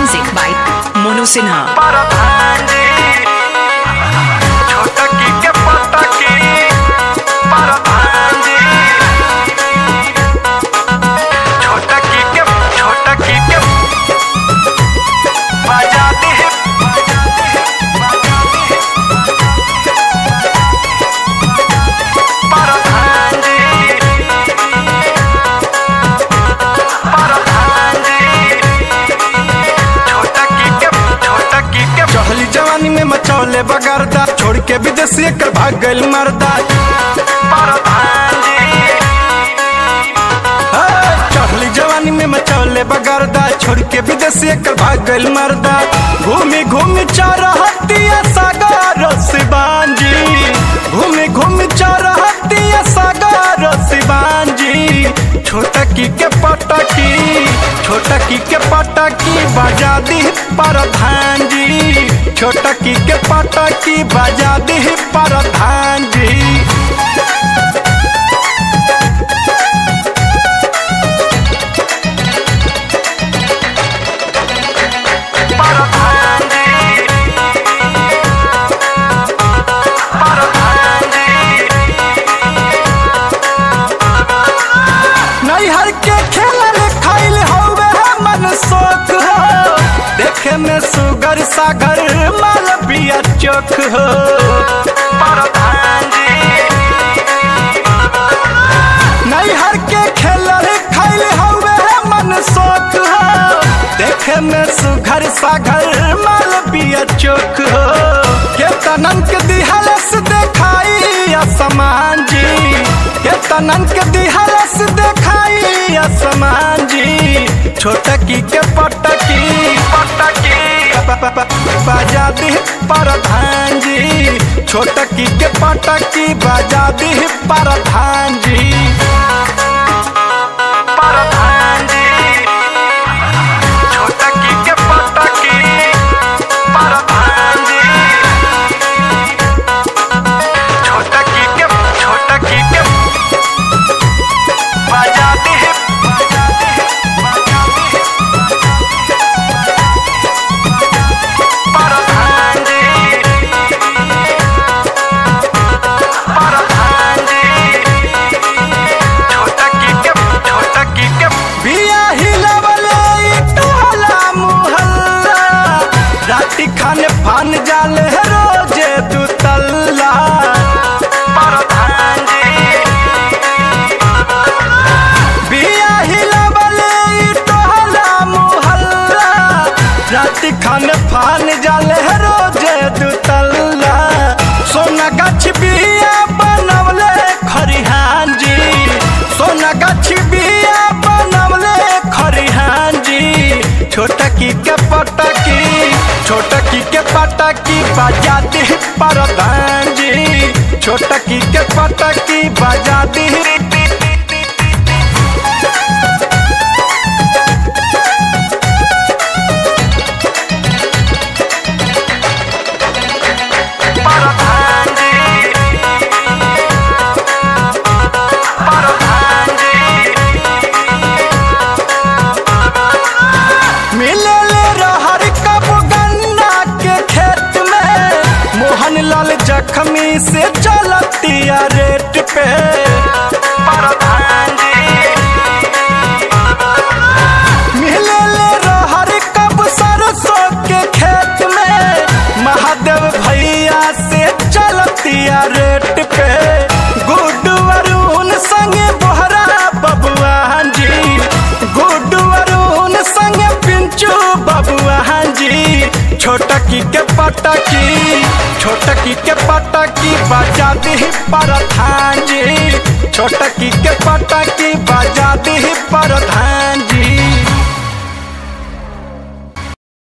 Music by Monu Sinha. छोटकी के पटकी मचौले बगरदा छोड़ के विदेशी कर भाग गइल मरदा। चहली जवानी में मचौले बगरदा छोड़ के विदेशी कर भाग गइल मरदा। घूमी घूमी चरहतिया सागर शिवान जी, घूमी घूमी चरहतिया सागर शिवान जी। छोटकी के पटकी, छोटकी के पटकी बजा दी प्रधान जी। छोटकी के पटकी बजा दी प्रधान जी। नैहर के खेलल खाइल होवे मन शोक हो, देखे में सुगर सागर मालपिया चोख हो। नैहर के खेलल खाइल होवे मन शोक हो, देखे में सुगर सागर मालपिया चोख हो। केतनन के दिहलस देखाई असमान जी, केतनन के दिहलस देखाई असमान जी। छोटकी के पटकी बजा दी प्रधान जी। छोटकी के पटकी बजा दी प्रधान जी। छोटकी के पटकी प्रधान जी। छोटकी के बजा दी। खाने पान जाले रोजे तू तल्ला बिया हिला बले तोहला मुहल्ला। राती खाने पान जाले रोजे तू तल्ला। सोना गाछ बिया बनवले खरिहान जी, सोना गाछ बिया बनवले खरिहान जी। छोटकी के पटकी, छोटकी के पटकी बजा दी प्रधान जी। छोटकी के पटकी बजा दी। जखमी से चलतिया रेट पे प्रधान जी। मिले ले रहर कब सरसों के खेत में, महादेव भैया से चलतिया रेट पे। गुड्डू अरुण संगे बोहरा बबुआन जी, गुड्डू अरुण संगे पिंचू बबुआन जी। छोटकी के पटकी, छोटकी के पटकी बजा दी प्रधान जी। छोटकी के पटकी बजा दी प्रधान जी।